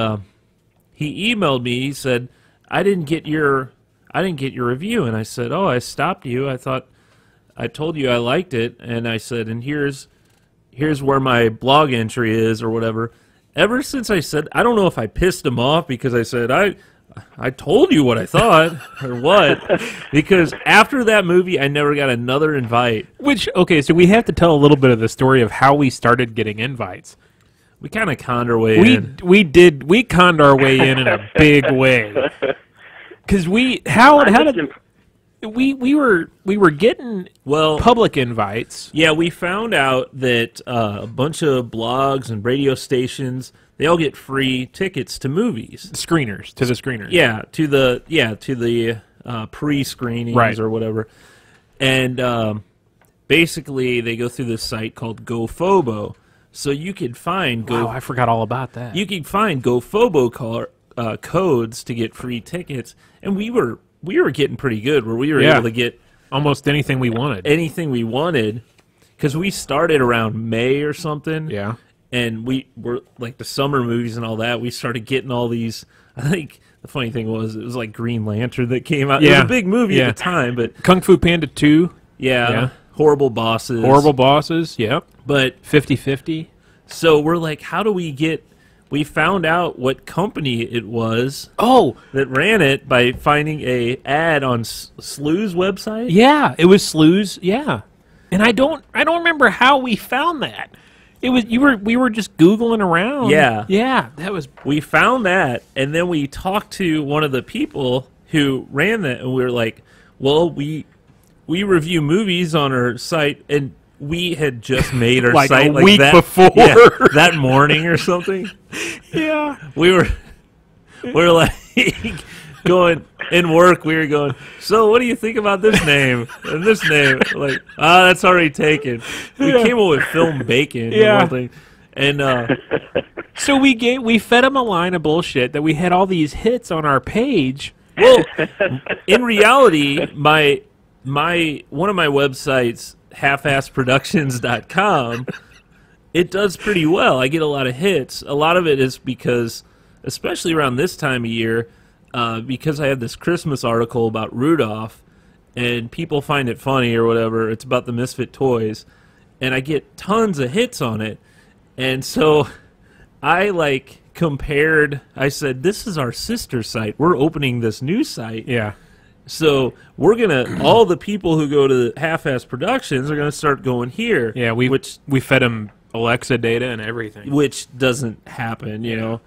he emailed me. He said, I didn't get your review. And I said, oh, I stopped you. I thought I told you I liked it. And I said, and here's where my blog entry is or whatever. Ever since I said, I don't know if I pissed him off because I said, I told you what I thought or what, because after that movie, I never got another invite. Which, okay, so we have to tell a little bit of the story of how we started getting invites. We kind of conned our way in. We conned our way in a big way. Because we were getting public invites. Yeah, we found out that a bunch of blogs and radio stations, they all get free tickets to movies, to the screeners. Yeah, to the pre-screenings, right, or whatever. And basically, they go through this site called GoFobo, so you could find Go. Wow, I forgot all about that. You could find GoFobo codes to get free tickets, and we were getting pretty good where we were able to get almost anything we wanted. Anything we wanted, because we started around May or something. Yeah. And we were, like, the summer movies and all that, we started getting all these, I think the funny thing was, it was like Green Lantern that came out. Yeah. It was a big movie at the time, but... Kung Fu Panda 2. Yeah. Horrible Bosses. Horrible Bosses, yep. But... 50-50. So we're like, how do we get... We found out what company it was that ran it by finding a ad on SLU's website. Yeah, it was SLU's, yeah. And I don't remember how we found that. It was we were just Googling around. Yeah. Yeah. We found that, and then we talked to one of the people who ran that, and we were like, well, we review movies on our site, and we had just made our like site a week before. Yeah, that morning or something. Yeah. We were like going in work, we were going, so what do you think about this name and this name? Like, that's already taken. We came up with Film Bacon. Yeah. And so we fed him a line of bullshit that we had all these hits on our page. Well, in reality, one of my websites, halfassproductions.com, it does pretty well. I get a lot of hits. A lot of it is because, especially around this time of year, because I had this Christmas article about Rudolph, and people find it funny or whatever. It's about the misfit toys, and I get tons of hits on it. And so I like compared. I said, "This is our sister site. We're opening this new site. Yeah. So we're gonna. All the people who go to Half-Ass Productions are gonna start going here. Yeah. We fed them Alexa data and everything, which doesn't happen, you know.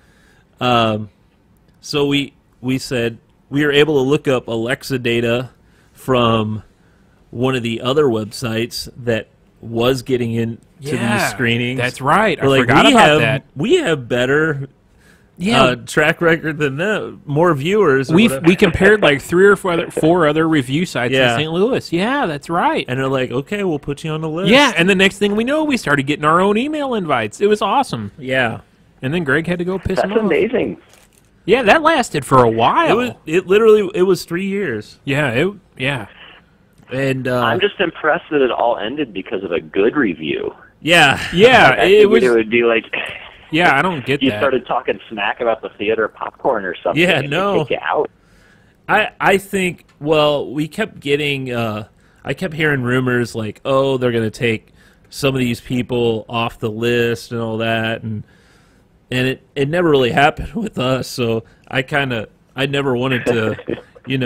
So we said we were able to look up Alexa data from one of the other websites that was getting into these screenings. That's right. I forgot about that. We have better track record than them. More viewers. We compared like three or four other review sites in St. Louis. Yeah, that's right. And they're like, okay, we'll put you on the list. Yeah, and the next thing we know, we started getting our own email invites. It was awesome. Yeah. And then Greg had to go piss him off. That's amazing. Yeah, that lasted for a while. It was 3 years. Yeah, and I'm just impressed that it all ended because of a good review. Yeah, yeah. Like, it would be like, yeah, I don't get you that. You started talking smack about the theater popcorn or something. Yeah, no. Take you out. I think, well, we kept getting, I kept hearing rumors like, oh, they're going to take some of these people off the list and all that, and it never really happened with us, so I never wanted to, hit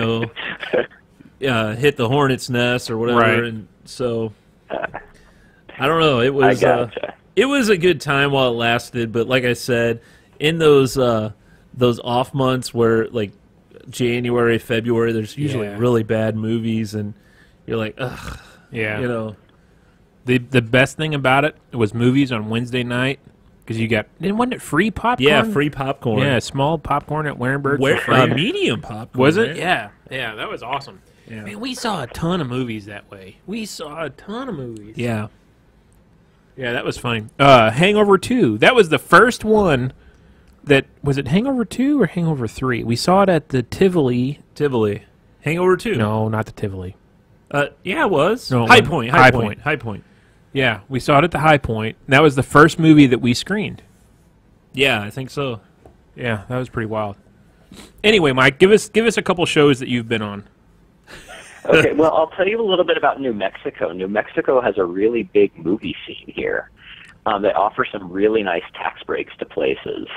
the hornet's nest or whatever, right. And so I don't know. It was it was a good time while it lasted, but like I said, in those off months where like January, February, there's usually really bad movies, and you're like, ugh, yeah, you know. The best thing about it was movies on Wednesday night. Because you got, wasn't it free popcorn? Yeah, free popcorn. Yeah, small popcorn at Warenberg. Medium popcorn. Was it? Right? Yeah. Yeah, that was awesome. Yeah. Man, we saw a ton of movies that way. We saw a ton of movies. Yeah. Yeah, that was funny. Hangover 2. That was the first one that, was it Hangover 2 or Hangover 3? We saw it at the Tivoli. Tivoli. Hangover 2. No, not the Tivoli. Yeah, it was. No, High Point. Yeah, we saw it at the High Point. That was the first movie that we screened. Yeah, I think so. Yeah, that was pretty wild. Anyway, Mike, give us a couple shows that you've been on. Okay, well, I'll tell you a little bit about New Mexico. New Mexico has a really big movie scene here. They offer some really nice tax breaks to places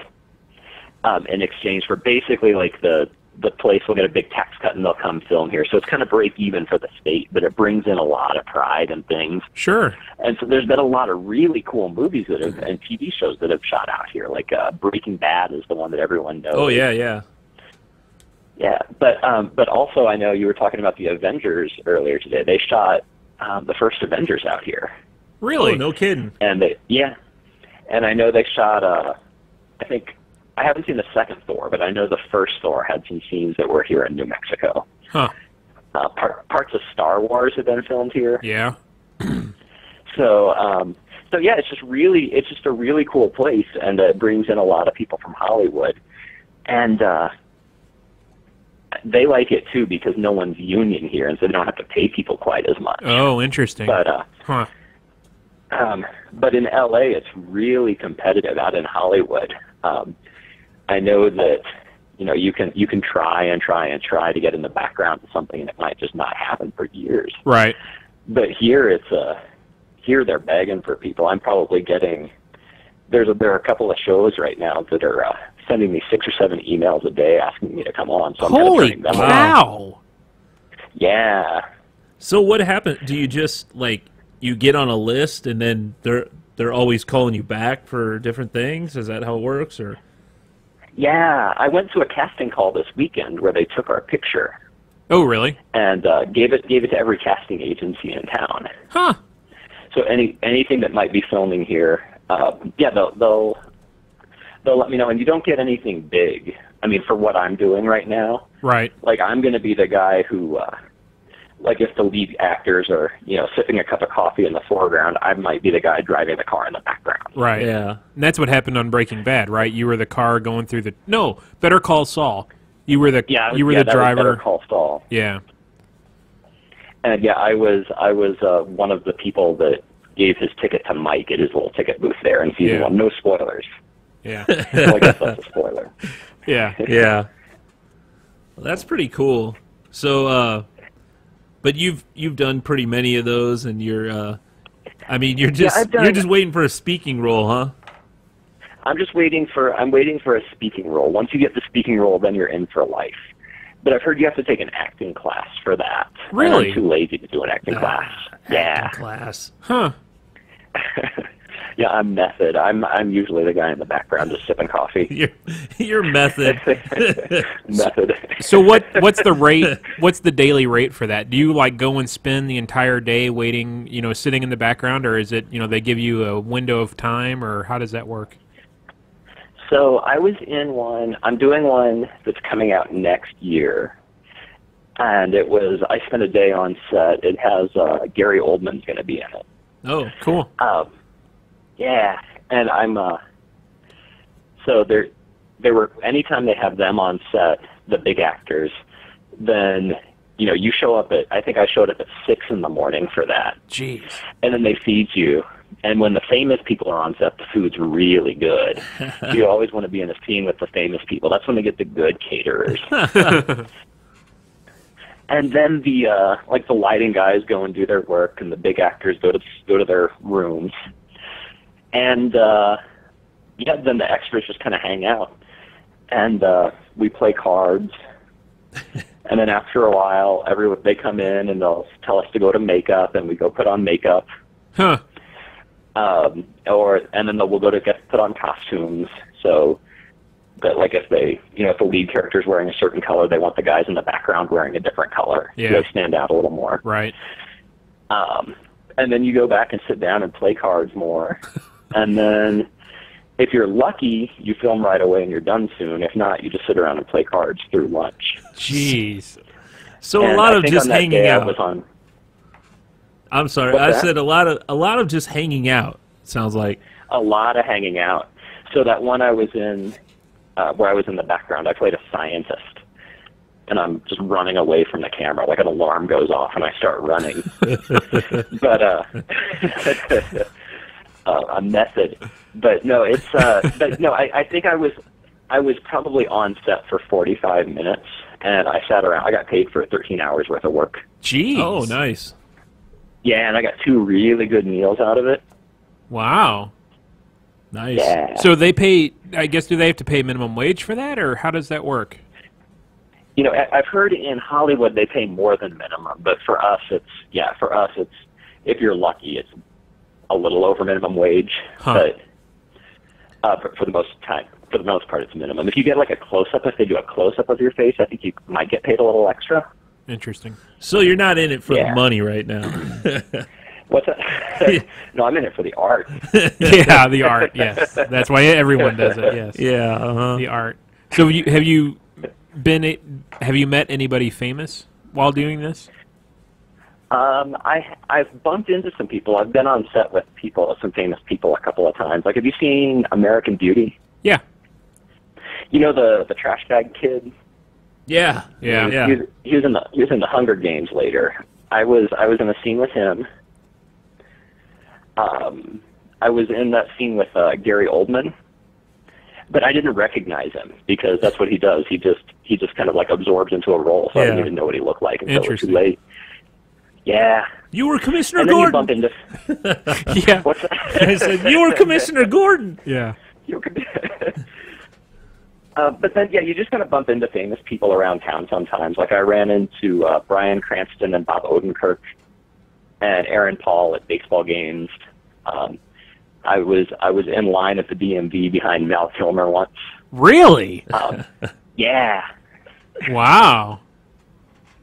in exchange for basically like the place will get a big tax cut and they'll come film here. So it's kind of break even for the state, but it brings in a lot of pride and things. Sure. And so there's been a lot of really cool movies that have, and TV shows that have shot out here. Like Breaking Bad is the one that everyone knows. Oh, yeah, yeah. Yeah, but also I know you were talking about the Avengers earlier today. They shot the first Avengers out here. Really? Oh, no kidding. And they, yeah. And I know they shot, I think, I haven't seen the second Thor, but I know the first Thor had some scenes that were here in New Mexico. Huh. Parts of Star Wars have been filmed here. Yeah. So yeah, it's just a really cool place, and it brings in a lot of people from Hollywood, and they like it too because no one's union here, and so they don't have to pay people quite as much. Oh, interesting. But huh. But in LA, it's really competitive out in Hollywood. I know that, you know, you can try to get in the background of something, and it might just not happen for years. Right. But here here they're begging for people. I'm probably getting there are a couple of shows right now that are sending me 6 or 7 emails a day asking me to come on. So I'm holy kind of wow! Yeah. So what happened? Do you just like you get on a list and then they're always calling you back for different things? Is that how it works? Or yeah, I went to a casting call this weekend where they took our picture. Oh, really? And gave it to every casting agency in town. Huh. So anything that might be filming here, yeah, they'll let me know. And you don't get anything big. I mean, for what I'm doing right now, right? Like I'm going to be the guy who, like, if the lead actors are, you know, sipping a cup of coffee in the foreground, I might be the guy driving the car in the background. Right. Yeah. And that's what happened on Breaking Bad, right? You were the car going through the no, Better Call Saul. You were the the driver. Better Call Saul. Yeah. And yeah, I was one of the people that gave his ticket to Mike at his little ticket booth there in season one. No spoilers. Yeah. So I guess that's a spoiler. Yeah. Yeah. Well, that's pretty cool. So, but you've done pretty many of those, and you're, I mean, you're just waiting for a speaking role, huh? I'm waiting for a speaking role. Once you get the speaking role, then you're in for life. But I've heard you have to take an acting class for that. Really? I'm too lazy to do an acting class. Yeah. Acting class. Huh. Yeah, I'm method. I'm usually the guy in the background just sipping coffee. You're method. Method. So what's the rate? What's the daily rate for that? Do you like go and spend the entire day waiting, you know, sitting in the background, or is it, you know, they give you a window of time, or how does that work? So I was in one. I'm doing one that's coming out next year, and it was I spent a day on set. It has Gary Oldman's going to be in it. Oh, cool. Yeah, and I'm so they were anytime they have them on set, the big actors, then you know you show up at I think I showed up at 6 in the morning for that. Jeez. And then they feed you, and when the famous people are on set, the food's really good. You always want to be in a scene with the famous people. That's when they get the good caterers. And then the like the lighting guys go and do their work, and the big actors go to their rooms. And, yeah, then the extras just kind of hang out. And we play cards. And then after a while, they come in and they'll tell us to go to makeup, and we go put on makeup. Huh. And then we'll go to get put on costumes. So that, like, if they, you know, if the lead character's wearing a certain color, they want the guys in the background wearing a different color. Yeah. So they stand out a little more. Right. And then you go back and sit down and play cards more. And then if you're lucky, you film right away and you're done soon. If not, you just sit around and play cards through lunch. Jeez. So and a lot of just hanging out. I'm sorry. What's that? Said a lot of just hanging out, sounds like. A lot of hanging out. So that one I was in, where I was in the background, I played a scientist. And I'm just running away from the camera. Like an alarm goes off and I start running. But, a method. But no, I think I was I was probably on set for 45 minutes, and I sat around. I got paid for 13 hours worth of work. Jeez. Oh, nice. Yeah, and I got two really good meals out of it. Wow. Nice. Yeah. So they pay, I guess, do they have to pay minimum wage for that, or how does that work? You know, I've heard in Hollywood they pay more than minimum, but for us it's, yeah, for us it's, if you're lucky, it's a little over minimum wage, but for the most part it's minimum. If you get like a close-up, if they do a close-up of your face, I think you might get paid a little extra. Interesting. So you're not in it for the money right now. What's that? No, I'm in it for the art. Yeah, the art, yes. That's why everyone does it, yes. Yeah, the art. So have you met anybody famous while doing this? I've bumped into some people. I've been on set with people, some famous people, a couple of times. Like, have you seen American Beauty? Yeah. You know the trash bag kid? Yeah, yeah, yeah. He was in the Hunger Games later. I was in a scene with him. I was in that scene with Gary Oldman. But I didn't recognize him because that's what he does. He just kind of like absorbs into a role, so I didn't even know what he looked like until it was too late. Yeah. You were Commissioner Gordon. And then you bump into yeah. What's that? I said you were Commissioner Gordon. Yeah. But then, yeah, you just kind of bump into famous people around town sometimes. Like I ran into Bryan Cranston and Bob Odenkirk and Aaron Paul at baseball games. I was in line at the DMV behind Val Kilmer once. Really? Yeah. Wow.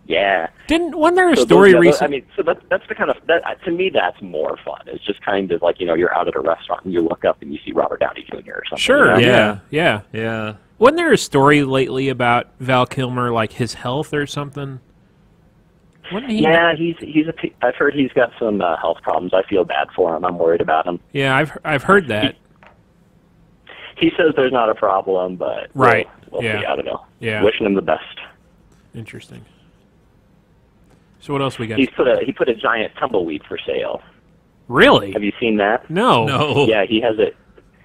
Yeah. Wasn't there a story recently? I mean, so that's the kind of to me that's more fun. It's just kind of like, you know, you're out at a restaurant and you look up and you see Robert Downey Jr. or something. Sure. You know? Yeah. Yeah. Yeah. Wasn't there a story lately about Val Kilmer, like his health or something? Yeah, I've heard he's got some health problems. I feel bad for him. I'm worried about him. Yeah, I've heard that. He says there's not a problem, but right. We'll see. I don't know. Yeah. Wishing him the best. Interesting. So what else we got? He put a giant tumbleweed for sale. Really? Have you seen that? No. No. Yeah, he has it.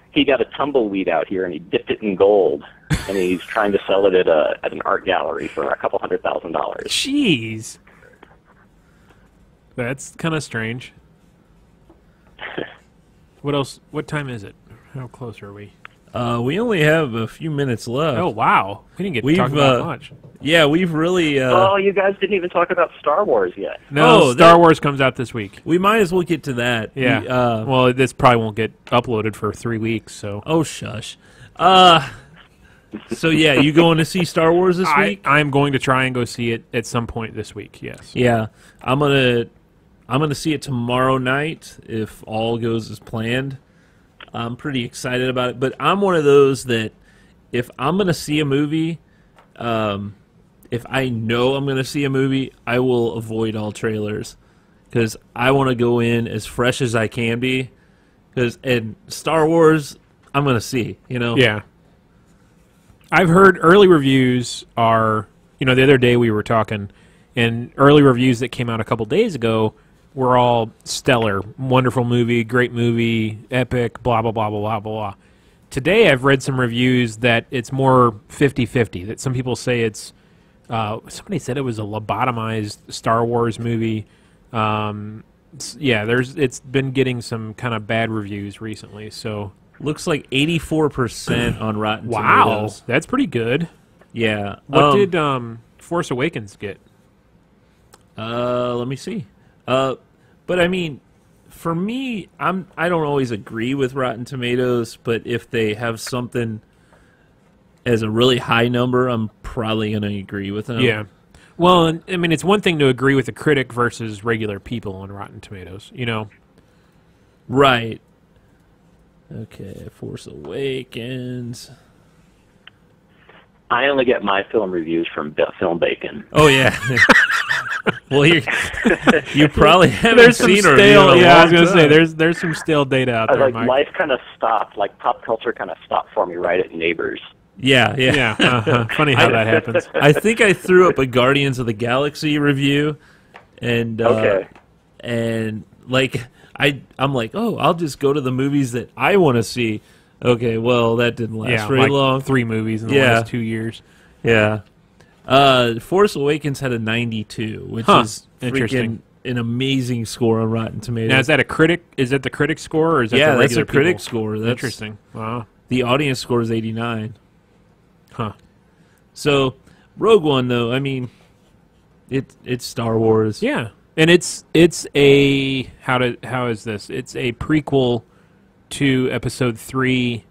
He got a tumbleweed out here and he dipped it in gold, and he's trying to sell it at an art gallery for a couple $100,000. Jeez. That's kind of strange. What else? What time is it? How close are we? We only have a few minutes left. Oh, wow. We didn't get to talk about much. Yeah, we've really... oh, you guys didn't even talk about Star Wars yet. No, Star Wars comes out this week. We might as well get to that. Yeah. Well, this probably won't get uploaded for 3 weeks, so... Oh, shush. So, yeah, you going to see Star Wars this week? I'm going to try and go see it at some point this week, yes. Yeah, I'm going to see it tomorrow night if all goes as planned. I'm pretty excited about it, but I'm one of those that if I'm going to see a movie, if I know I'm going to see a movie, I will avoid all trailers because I want to go in as fresh as I can be. And Star Wars, I'm going to see, you know? Yeah. I've heard early reviews are, you know, the other day we were talking, and early reviews that came out a couple days ago were all stellar, wonderful movie, great movie, epic, blah, blah, blah, blah, blah, blah. Today I've read some reviews that it's more 50-50, that some people say it's, somebody said it was a lobotomized Star Wars movie. Yeah, it's been getting some kind of bad reviews recently, so. Looks like 84% on Rotten Tomatoes. Wow, that's pretty good. Yeah. What did Force Awakens get? Let me see. But I mean, for me, I don't always agree with Rotten Tomatoes, but if they have something as a really high number, I'm probably going to agree with them. Yeah. Well, I mean, it's one thing to agree with a critic versus regular people on Rotten Tomatoes, you know. Right. Okay, Force Awakens. I only get my film reviews from Film Bacon. Oh yeah. Well, you probably haven't seen her. Yeah, I was gonna say there's some stale data out there. Like Mike. Life kind of stopped, like pop culture kind of stopped for me right at Neighbors. Yeah, yeah. Yeah. Funny how that happens. I think I threw up a Guardians of the Galaxy review, and like I'm like, oh, I'll just go to the movies that I want to see. Okay, well, that didn't last very long. 3 movies in the last 2 years. Yeah. Force Awakens had a 92, which is freaking an amazing score on Rotten Tomatoes. Now, is that a critic? Is that the critic score, or is that the regular that's a critic score. That's interesting. Wow. The audience score is 89. Huh. So, Rogue One, though, I mean, it's Star Wars. Yeah, and it's a how is this? It's a prequel to Episode 3,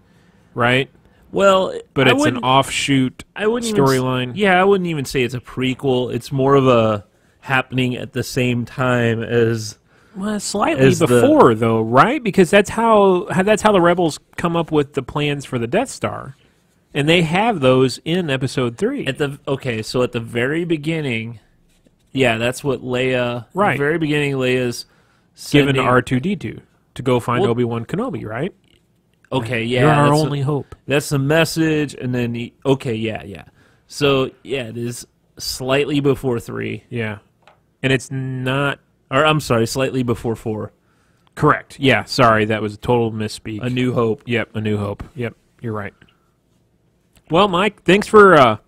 right? Well, but it's an offshoot storyline. Yeah, I wouldn't even say it's a prequel. It's more of a happening at the same time as slightly as before, though, right? Because that's how the Rebels come up with the plans for the Death Star, and they have those in Episode 3. So at the very beginning, yeah, that's what Leia. Right, at the very beginning, Leia's given R2-D2 to go find Obi-Wan Kenobi, right? Okay, yeah. You're our only hope. That's the message, and then So, yeah, it is slightly before 3. Yeah. And it's not... Or, I'm sorry, slightly before 4. Correct. Yeah, sorry, that was a total misspeak. A New Hope. Yep, A New Hope. Yep, you're right. Well, Mike, thanks for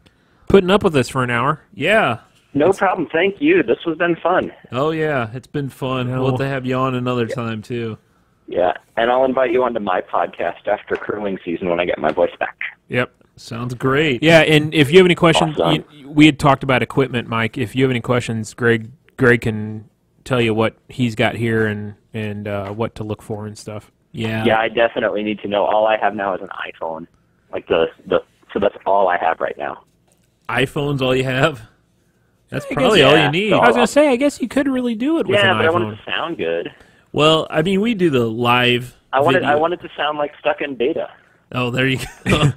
putting up with us for an hour. Yeah. No problem, thank you. This has been fun. Oh, yeah, it's been fun. We'll have to have you on another time, too. Yeah, and I'll invite you onto my podcast after crewing season when I get my voice back. Yep, sounds great. Yeah, and if you have any questions, awesome. We had talked about equipment, Mike. If you have any questions, Greg can tell you what he's got here and what to look for and stuff. Yeah. Yeah, I definitely need to know. All I have now is an iPhone, like so that's all I have right now. iPhone's all you have. That's probably all you need. I was gonna say, I guess you could really do it with an iPhone. Yeah, but I want it to sound good. Well, I mean, we do the live. I want it to sound like stuck in beta. Oh, there you go.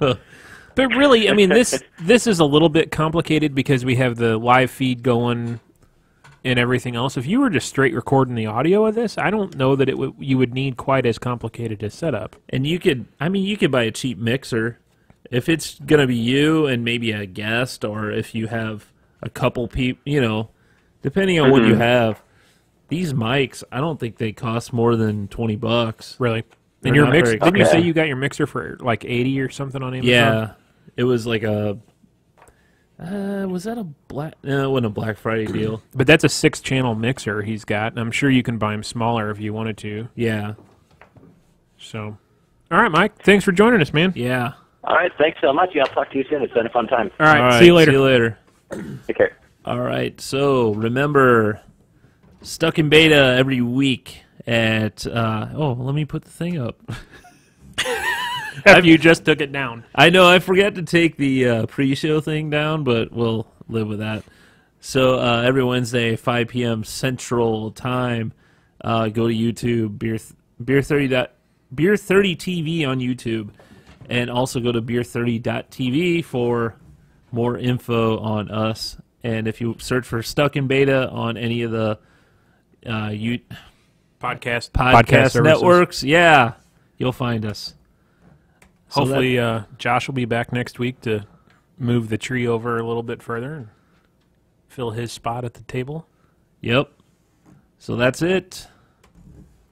But really, I mean, this is a little bit complicated because we have the live feed going and everything else. If you were just straight recording the audio of this, I don't know that you would need quite as complicated a setup. And you could buy a cheap mixer if it's gonna be you and maybe a guest, or if you have a couple people, depending on what you have. These mics, I don't think they cost more than $20. Really? And your mixer? Didn't you say you got your mixer for like $80 or something on Amazon? Yeah, it was like a. Was that a black? No, it wasn't a Black Friday deal. But that's a 6-channel mixer he's got, and I'm sure you can buy them smaller if you wanted to. Yeah. So, all right, Mike. Thanks for joining us, man. Yeah. All right. Thanks so much. Yeah, I'll talk to you soon. It's been a fun time. All right. See you later. See you later. Take care. All right. So remember, Stuck in Beta every week at. Let me put the thing up. You just took it down. I know. I forgot to take the pre-show thing down, but we'll live with that. So every Wednesday, 5 p.m. Central Time, go to YouTube, Beer 30 TV on YouTube, and also go to beer30.tv for more info on us. And if you search for Stuck in Beta on any of the podcast networks, you'll find us. Hopefully Josh will be back next week to move the tree over a little bit further and fill his spot at the table. Yep. So that's it.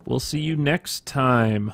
We'll see you next time.